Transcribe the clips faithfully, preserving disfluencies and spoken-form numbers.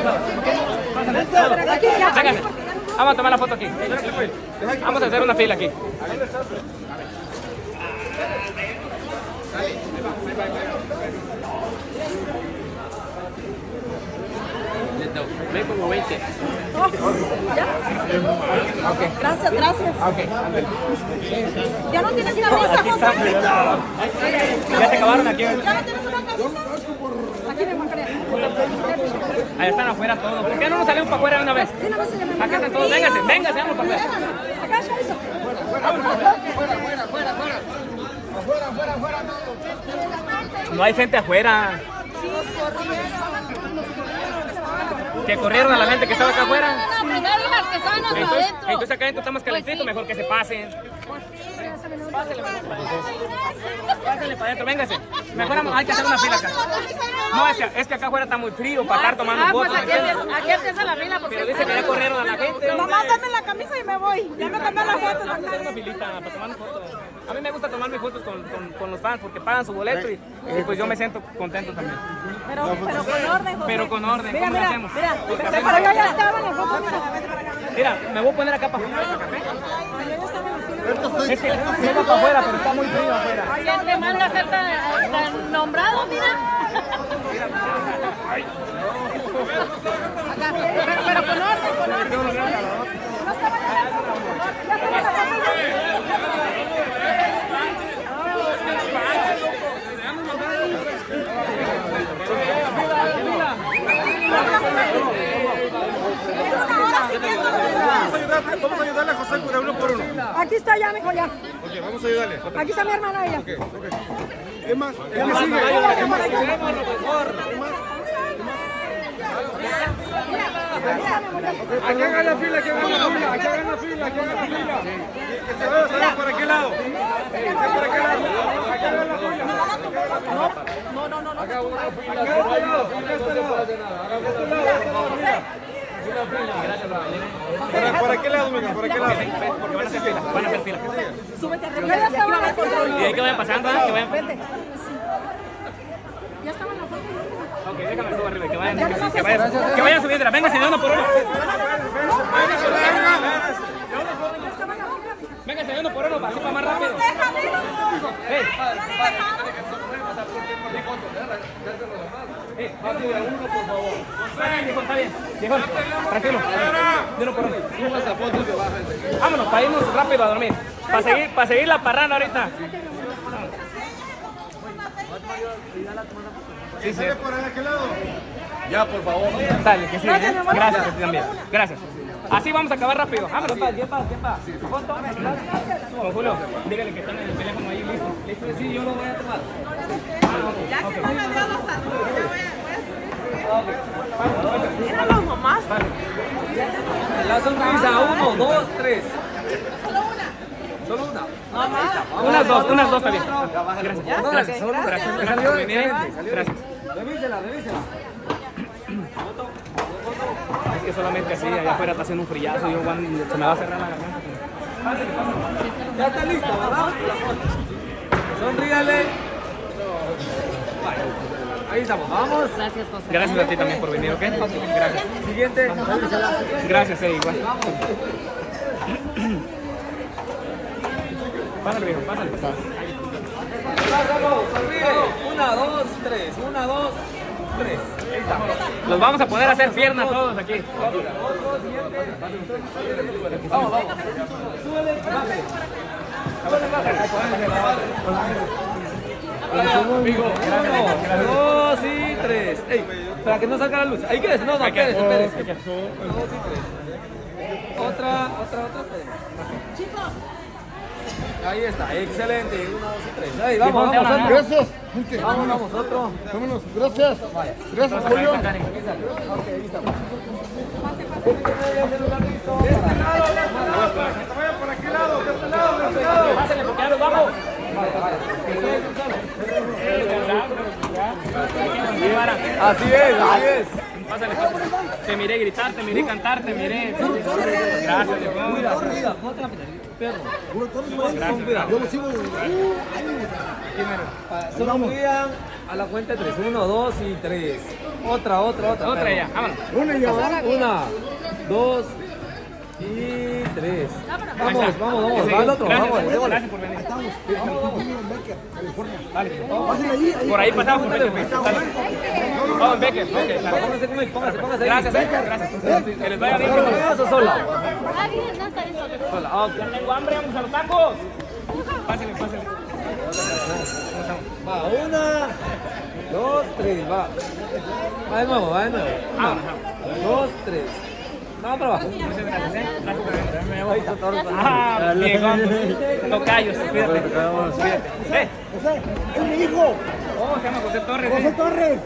Véngase. Vamos a tomar la foto aquí. Vamos a hacer una fila aquí. Ven como veinte. ¿Ya? Okay. Gracias, gracias. Okay. ¿Ya no tienes una mesa, José? ¿Ya se acabaron aquí? ¿Ya no tienes una camisa? Aquí me mancaré. Ahí están afuera todos. ¿Por qué no nos salimos para afuera de una vez? Acá están todos. Véngase, véngase, vamos para afuera. Acá, Chavito. Fuera, fuera, fuera, fuera, fuera. Afuera, afuera, afuera. No hay gente afuera. Que corrieron a la gente que estaba acá afuera. Entonces, entonces acá adentro está más calentito, mejor que se pasen. Pásenle, pásenle para adentro, véngase. Mejor hay que hacer una fila acá. No, es que, es que acá afuera está muy frío para estar tomando ah, fotos. Pues aquí empieza la fila porque... Pero dice que ya corrieron a la gente. Mamá, dame la camisa y me voy. Ya me cambié la foto. Vamos a hacer una filita para tomar fotos. A mí me gusta tomar mis fotos con, con, con los fans porque pagan su boleto y, y pues yo me siento contento también. Pero, pero con orden, José. Pero con orden, mira, ¿cómo mira, lo hacemos? Mira, mira, pero yo ya estaba en la foto. Mira, me voy a poner acá para afuera. Es que está para afuera, pero está muy frío afuera. ¿Quién te manda a ser tan, tan nombrado, mira? Ay. Pero, pero con orden, con orden. No se vayan a Vamos a ayudarle a José Cura uno por uno. Aquí está ya, mejor ya. Ok, vamos a ayudarle. Aquí está mi hermana ella. Ok, ok. ¿Qué más? ¿Qué más sigue? ¿Qué más? ¿Qué más? Aquí hagan la fila, aquí hagan la fila, aquí hagan la fila, aquí hagan la fila. Que se vaya, se vaya para qué lado. ¿Para qué lado? Aquí hagan la fila. No, no, no, no. Acá este lado, acá este lado. Acá este lado, ¿Para, ¿Para qué lado, mija? ¿Para qué lado? Porque van a hacer fila, van a hacer fila. Súbete arriba. Y ahí que vayan pasando, que vayan. Vente. Ya estaban la foto. Ok, déjame subir arriba, que vayan, que, que, que vayan, que vayan subiendo. Véngase de uno por uno. Véngase de uno por uno, para así para más rápido. Hey. Eh, pase de uno, por favor. Viejo, está bien. Viejo, tranquilo. De uno por uno. Subas a fotos y bajas. Vámonos, para irnos rápido a dormir. Para seguir, para seguir la parranda ahorita. Sí, sí. ¿Por aquel lado? Ya, por favor. Dale, que sí. Gracias, ¿eh? Gracias a ti también. Gracias. Así vamos a acabar rápido. Vámonos, pa, ¿qué pasa? ¿Qué pasa? ¿Foto? Vamos, Julio. Dígale que están en el teléfono ahí, listo. Listo, sí, yo lo voy a tomar. Ya se me dio dos a subir. Eran las mamás. La sonrisa, uno, dos, tres. Solo una. Solo una. Unas dos, unas dos también. Gracias. Gracias. Gracias. Revísela, revísela. Es que solamente así, allá afuera está haciendo un frillazo y yo, se me va a cerrar la garganta. Ya está lista, ¿verdad? Sonríale. Ahí estamos, vamos. Gracias, José. Gracias a ti también por venir, ¿ok? Gracias. Siguiente. Gracias, eh, igual. Pásale, viejo, pásale. Pásalo, sonríe. Una, dos, tres. Una, dos, tres. Los vamos a poder hacer piernas todos aquí. Vamos, vamos. Súbele, dos y tres. Ey, para que no salga la luz. Ahí quédese, no, no, quédese, espérese. Dos y tres. Otra, otra, otra. Chicos. Ahí está, excelente. Uno, dos y tres. Ahí, vamos, vamos, vamos. Gracias. Vamos, vamos, otro. Vámonos, gracias. Gracias, Julio. Ok, ahí estamos. De este lado, de este lado. Vayan por aquel lado, de este lado, de este lado. Pásenle, porque ya nos vamos. Así es, así es. Pásale, pásale. Te miré gritar, te miré cantar, te miré. Gracias, mira. Perro. Yo lo sigo. Sonrían a la cuenta de tres. Uno, dos y tres. Otra, otra, otra. Otra ya, vámonos. Una ya. Una, dos y tres. Vamos, vamos, vamos. Va al otro. Vamos, gracias por venir. Estamos. California. Dale. Por ahí pasamos por Becker. Vamos, Becker. Póngase, póngase, póngase. Gracias, gracias. Que les vaya bien. ¿Sola? Ah, bien, no estaré sola. Sola. Ya tengo hambre, vamos a los tacos. Pásenle, pásenle. Va, una, dos, tres, va. Va de nuevo, va de nuevo. Una, dos, tres. No, pero va. Muchas gracias, ¿eh? Gracias por venir. Ah, bien, tocayos, cuídate. ¡Eh! ¡José! ¡Es mi hijo! ¿Cómo se llama? José Torres. ¡José Torres!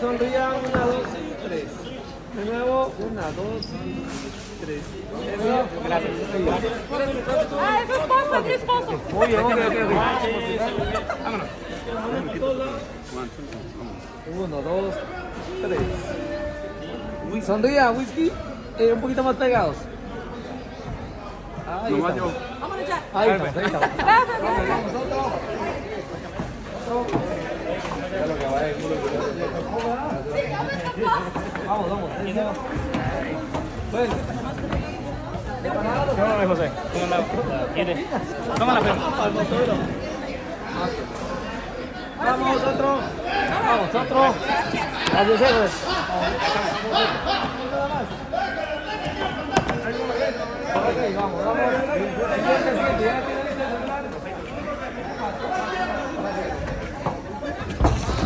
Sonrían, una, dos y tres. De nuevo, una, dos y... tres. Gracias. Ah, es esposo, es mi esposo. Muy bien, ok, ok. Vámonos. Uno, dos, tres. Sonría, whisky. Eh, un poquito más pegados. Ahí está. Vámonos ya. Ahí está, ahí está. Gracias, gracias. Vamos, vamos. Bueno. Tómame, José. Toma la pelota. Vamos, otro. Vamos, otro. Adiós, José. Ok, vamos, vamos.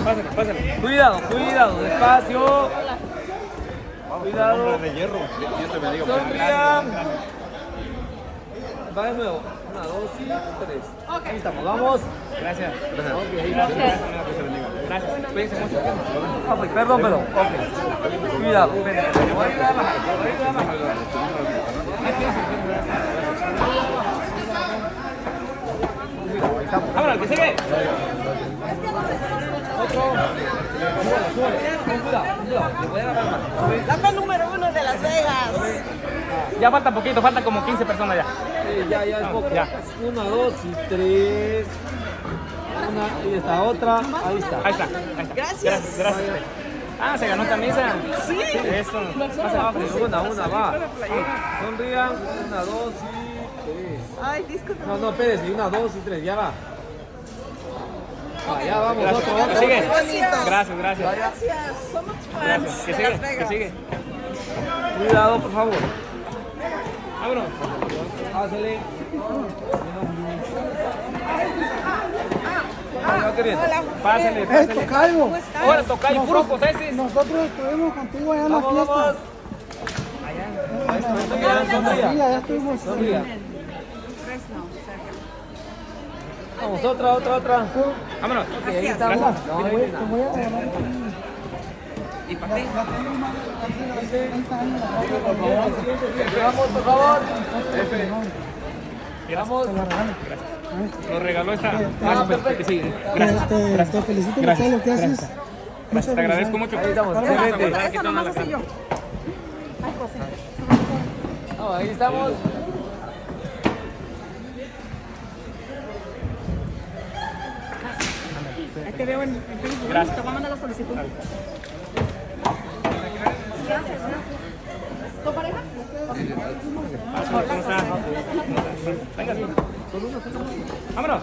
Pásale, pásale. Cuidado, cuidado, despacio. Cuidado. De hierro. Sonrían. Va de nuevo. Una, dos y tres. Okay. Ahí estamos. Vamos. Gracias. Gracias. Okay. Gracias. Gracias. Cuídense mucho. Okay. Perdón, pero. Okay. Cuidado. Ahora, que sigue. Dame el número uno de Las Vegas. Ya falta poquito, faltan como quince personas ya. Sí, ya, ya, es poco. Ya. Una, dos y tres. Una, y esta otra. Ahí está. Ahí está. Ahí está. Gracias. Gracias. Gracias. Ah, se ganó esta mesa. Sí. Eso. Una, una, va. Sonrían. Una, dos y tres. Ay, disculpa. No, no, espérense. Una, dos y tres. Ya va. Ah, ya vamos, gracias. Otro, otro. Sigue. Gracias, gracias. Gracias, somos fans. Que sigue, que sigue. Cuidado, por favor. Vámonos. Pásale. Ah, hola. Pásale, pásale. Es tocayo. Hola, tocayo, puro coseces. Nosotros estuvimos contigo allá en la fiesta. Vamos. Allá. Allá estuvimos. Vamos, otra, otra, otra. Vámonos. Okay, ahí estamos. No, mira, mira. Y para ti. Vamos, por favor. Vamos. Nos regaló esta. Ah, perfecto. Sí. Gracias. Gracias. Te felicito por todo lo que haces. Gracias. Gracias. Te agradezco mucho. Ahí estamos. Excelente. Nomás así yo. Ay, José. Ahí estamos. Te veo en el Facebook. Gracias. Te voy a mandar la solicitud. Gracias. ¿Tu pareja? ¿Cómo estás? Venga, sí. Vámonos.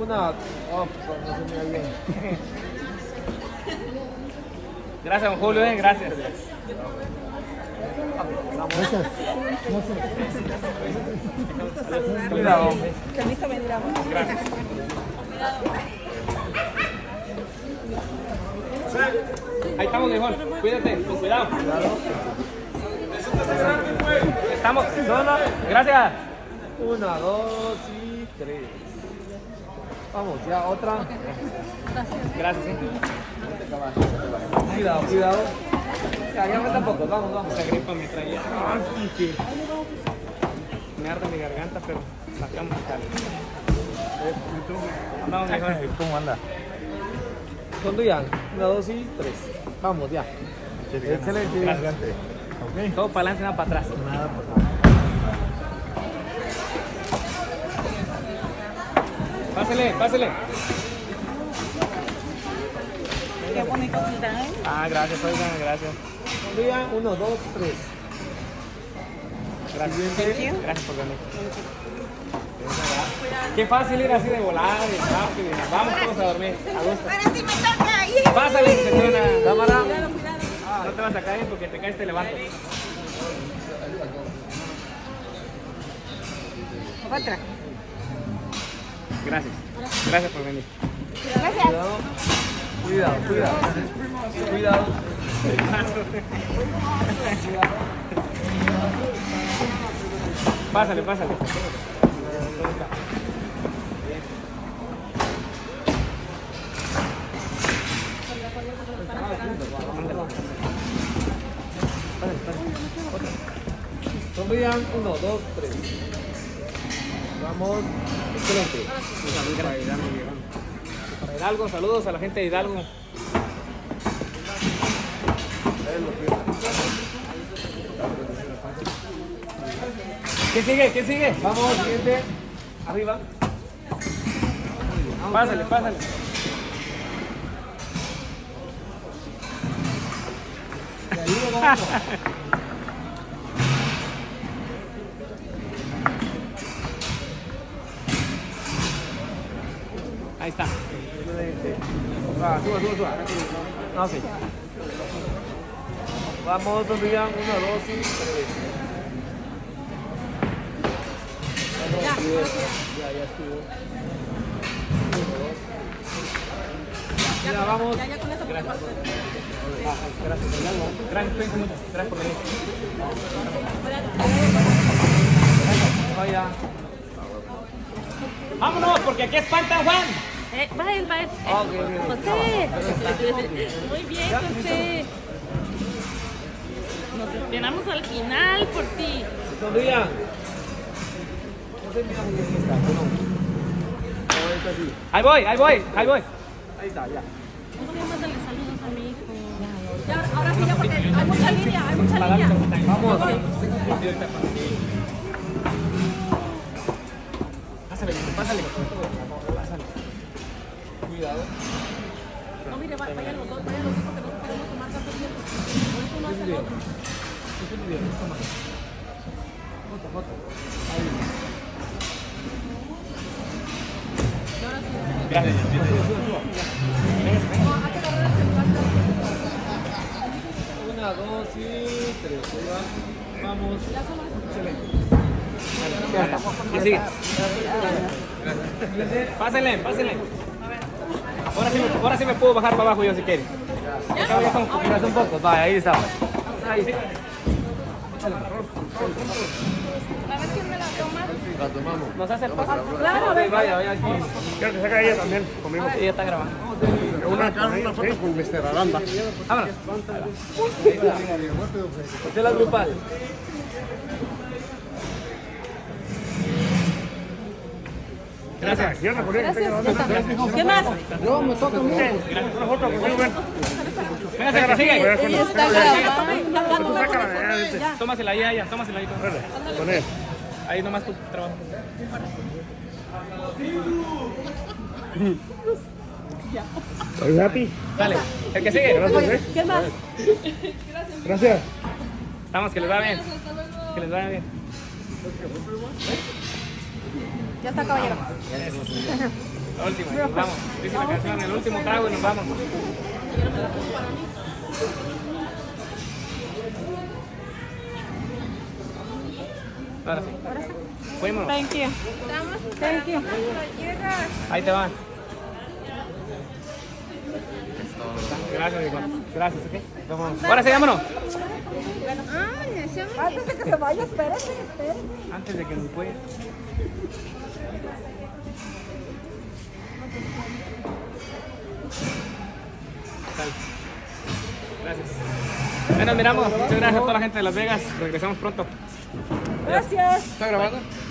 Una. Oh, no se mira bien. Gracias, don Julio. ¿Eh? Gracias. Gracias. Gracias. Cuidado. Permiso, me dirá. Gracias. Ahí estamos, mejor. Cuídate, con cuidado. Estamos. Gracias. Una, dos y tres. Vamos, ya otra. Gracias. Cuidado, cuidado. Ya falta poco. Vamos, vamos. Esa gripa me traía. Me arde mi garganta, pero sacamos el calor. Andamos mejor. ¿Cómo anda? Sonrían. Una, dos y tres. Vamos, ya. Excelente. Gracias. Okay. Todo para adelante, nada para atrás. Nada para atrás. Pásele, pásele. qué bonito está, ¿eh? Ah, gracias, oigan, gracias. Oigan, uno, dos, tres. Gracias. Gracias por venir. Qué fácil ir así de volar, de rápido. Vamos todos a dormir. A gusto. Ahora sí me toca ahí. Pásale, señora. Cámara. Cuidado, cuidado. No te vas a caer porque te caes te levantas. Otra. Gracias. Gracias por venir. Gracias. Cuidado. Cuidado, cuidado. Cuidado. Pásale, pásale. Sonrían, uno, dos, tres. Vamos, excelente. Para Hidalgo, para Hidalgo, saludos a la gente de Hidalgo. ¿Qué sigue? ¿Qué sigue? Vamos, siguiente. Arriba. Pásale, pásale. Te ayudo, vamos. Ahí está. Ah, suba, suba, suba. Ah, sí. Vamos, dos, digan, uno, dos y tres. Ya, ya estuvo. Ya, vamos. Ya, ya con eso. Gracias. Gracias. Gracias por venir. Vaya. Vámonos, porque aquí espantan, Juan. Eh, va, va. Eh, okay, okay, José. Okay. Muy bien, José. Nos esperamos al final por ti. Sonrían. No sé, mira muy bien esta, no. Ahorita sí. Ahí voy, ahí voy, ahí voy. Ahí está, ya. Vamos a mandarle saludos a mi hijo. Ya, ahora sí, ya porque hay mucha línea, hay mucha línea. Vamos. Pásale, pásale. Pásale. Cuidado. No, mire, vayan los dos, vayan los dos porque no podemos tomar tanto tiempo. Por eso no hace el otro. Foto, foto. Ahí. Gracias. Una, dos y tres. Vamos. Excelente. ¿Qué sigue? Pásenle, pásenle. Ahora sí, me, ahora sí me puedo bajar para abajo yo si quieren. Acá ya son, ya son pocos. Vale, ahí estamos. Ahí está. A ver quién me la toma. La tomamos. Nos hace el paso. Claro, vaya, vaya. Quiero que saque ella también conmigo. Ella está grabando. Una cara, una foto con mister Aranda. Vámonos. Usted la grupal. Gracias. Gracias. ¿Qué más? No, me toca mucho. Venga, que sigue. Tómasela ahí, allá, tómasela ahí. Con él. Ahí nomás tu trabajo. ¿Estás happy? Dale. El que sigue. ¿Qué más? Gracias. Estamos, que les va bien. Que les vaya bien. Ya está, caballero. La última, nos vamos. Dice la canción, el último trago y nos vamos. Ahora sí. Fuímonos. Thank you. Thank you. Ahí te van. Gracias, Juan. Gracias, ¿ok? Vámonos. Ahora sí, vámonos. Antes de que se vaya, espérate, espérate. Antes de que nos pueda. Gracias. Bueno, miramos. Muchas gracias a toda la gente de Las Vegas. Regresamos pronto. Gracias. ¿Está grabando?